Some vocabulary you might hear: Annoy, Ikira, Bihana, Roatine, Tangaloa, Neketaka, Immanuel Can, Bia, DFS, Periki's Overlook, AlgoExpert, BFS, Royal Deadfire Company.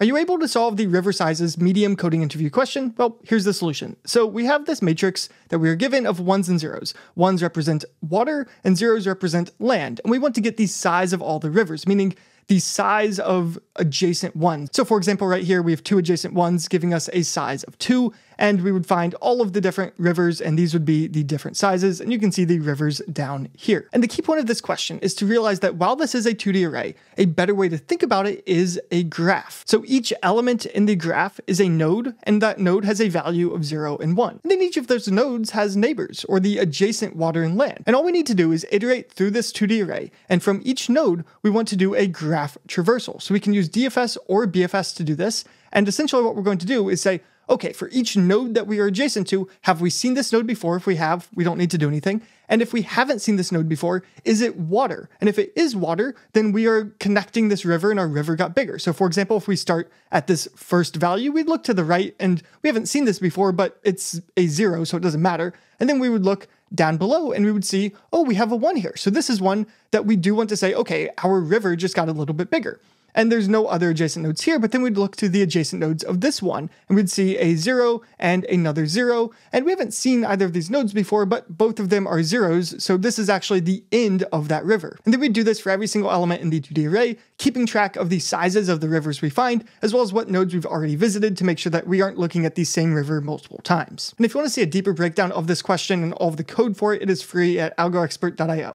Are you able to solve the River Sizes medium coding interview question? Well, here's the solution. So we have this matrix that we are given of ones and zeros. Ones represent water and zeros represent land. And we want to get the size of all the rivers, meaning the size of adjacent ones. So for example, right here, we have two adjacent ones giving us a size of 2, and we would find all of the different rivers, and these would be the different sizes, and you can see the rivers down here. And the key point of this question is to realize that while this is a 2D array, a better way to think about it is a graph. So each element in the graph is a node, and that node has a value of 0 and 1. And then each of those nodes has neighbors, or the adjacent water and land. And all we need to do is iterate through this 2D array, and from each node, we want to do a graph traversal. So we can use DFS or BFS to do this, and essentially what we're going to do is say, okay, for each node that we are adjacent to, have we seen this node before? If we have, we don't need to do anything. And if we haven't seen this node before, is it water? And if it is water, then we are connecting this river and our river got bigger. So for example, if we start at this first value, we'd look to the right and we haven't seen this before, but it's a 0, so it doesn't matter. And then we would look down below and we would see, oh, we have a 1 here. So this is one that we do want to say, okay, our river just got a little bit bigger. And there's no other adjacent nodes here, but then we'd look to the adjacent nodes of this one, and we'd see a 0 and another 0, and we haven't seen either of these nodes before, but both of them are 0s, so this is actually the end of that river. And then we'd do this for every single element in the 2D array, keeping track of the sizes of the rivers we find, as well as what nodes we've already visited to make sure that we aren't looking at the same river multiple times. And if you want to see a deeper breakdown of this question and all of the code for it, it is free at algoexpert.io.